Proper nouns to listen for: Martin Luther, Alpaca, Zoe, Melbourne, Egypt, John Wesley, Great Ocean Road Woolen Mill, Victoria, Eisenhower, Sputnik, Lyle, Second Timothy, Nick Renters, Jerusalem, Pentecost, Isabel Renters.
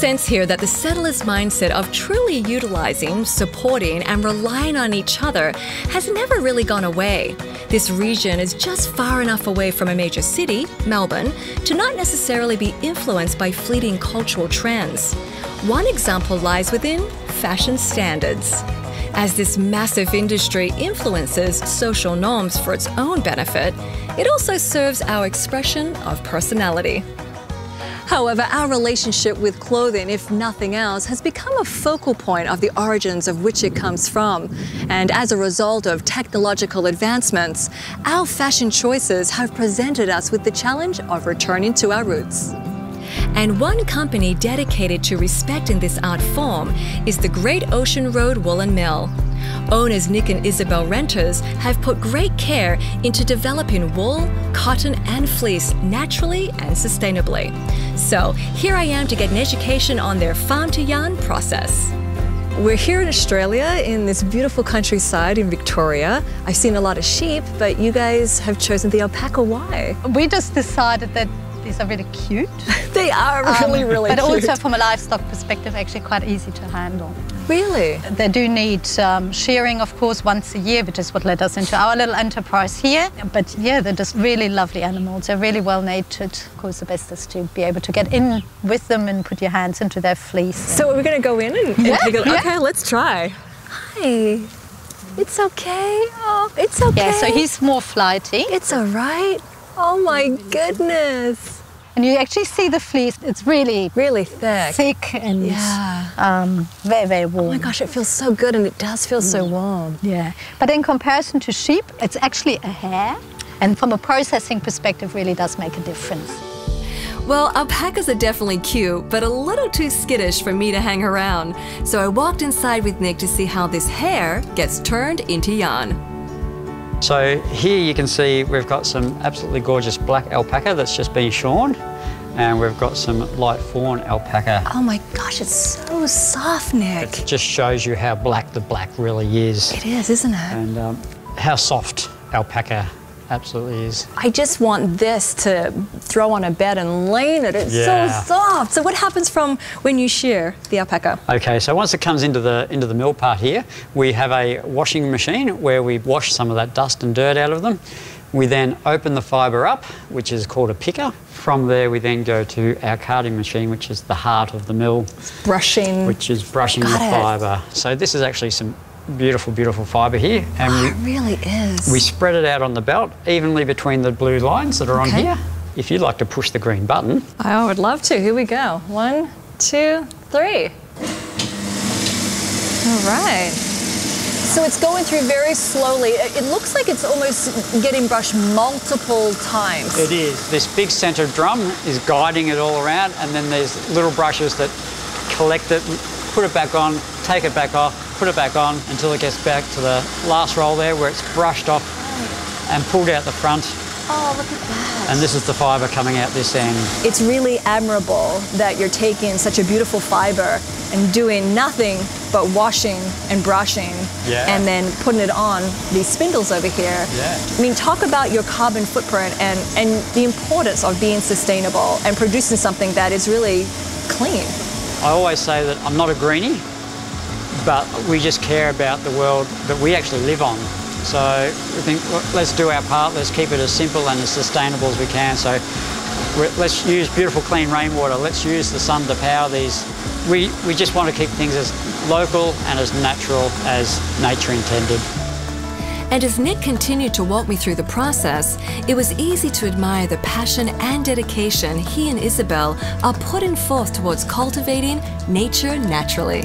sense here that the settlers' mindset of truly utilising, supporting and relying on each other has never really gone away. This region is just far enough away from a major city, Melbourne, to not necessarily be influenced by fleeting cultural trends. One example lies within fashion standards. As this massive industry influences social norms for its own benefit, it also serves our expression of personality. However, our relationship with clothing, if nothing else, has become a focal point of the origins of which it comes from. And as a result of technological advancements, our fashion choices have presented us with the challenge of returning to our roots. And one company dedicated to respecting this art form is the Great Ocean Road Woolen Mill. Owners Nick and Isabel Renters have put great care into developing wool, cotton and fleece naturally and sustainably. So here I am to get an education on their farm-to-yarn process. We're here in Australia, in this beautiful countryside in Victoria. I've seen a lot of sheep, but you guys have chosen the alpaca. Why? We just decided that these are really cute. They are really, really cute. But also from a livestock perspective, actually quite easy to handle. Really? They do need shearing, of course, once a year, which is what led us into our little enterprise here. But yeah, they're just really lovely animals. They're really well-natured. Of course, the best is to be able to get in with them and put your hands into their fleece. So are we going to go in and take a look? Okay, let's try. Hi. It's okay. Oh, it's okay. Yeah, so he's more flighty. It's all right. Oh my goodness. And you actually see the fleece. It's really, really thick. Thick and very, very warm. Oh my gosh, it feels so good, and it does feel so warm. Yeah. But in comparison to sheep, it's actually a hair. And from a processing perspective, really does make a difference. Well, alpacas are definitely cute, but a little too skittish for me to hang around. So I walked inside with Nick to see how this hair gets turned into yarn. So here you can see we've got some absolutely gorgeous black alpaca that's just been shorn, and we've got some light fawn alpaca. Oh my gosh, it's so soft, Nick. It just shows you how black the black really is. It is, isn't it? And how soft alpaca absolutely is. I just want this to throw on a bed and lay in it. It's so soft. So what happens from when you shear the alpaca? Okay, so once it comes into the mill part here, we have a washing machine where we wash some of that dust and dirt out of them. We then open the fibre up, which is called a picker. From there, we then go to our carding machine, which is the heart of the mill. It's brushing. Which is brushing the fibre. So this is actually some beautiful, beautiful fibre here. And oh, it really is. We spread it out on the belt evenly between the blue lines that are on here. If you'd like to push the green button. I would love to. Here we go. 1, 2, 3. All right. So it's going through very slowly. It looks like it's almost getting brushed multiple times. It is. This big centre drum is guiding it all around, and then there's little brushes that collect it, put it back on, take it back off, put it back on until it gets back to the last roll there where it's brushed off and pulled out the front. Oh, look at that. And this is the fibre coming out this end. It's really admirable that you're taking such a beautiful fibre and doing nothing but washing and brushing and then putting it on these spindles over here. Yeah. I mean, talk about your carbon footprint and the importance of being sustainable and producing something that is really clean. I always say that I'm not a greenie, but we just care about the world that we actually live on. So we think, well, let's do our part, let's keep it as simple and as sustainable as we can. So let's use beautiful clean rainwater, let's use the sun to power these. We just want to keep things as local and as natural as nature intended. And as Nick continued to walk me through the process, it was easy to admire the passion and dedication he and Isabel are putting forth towards cultivating nature naturally.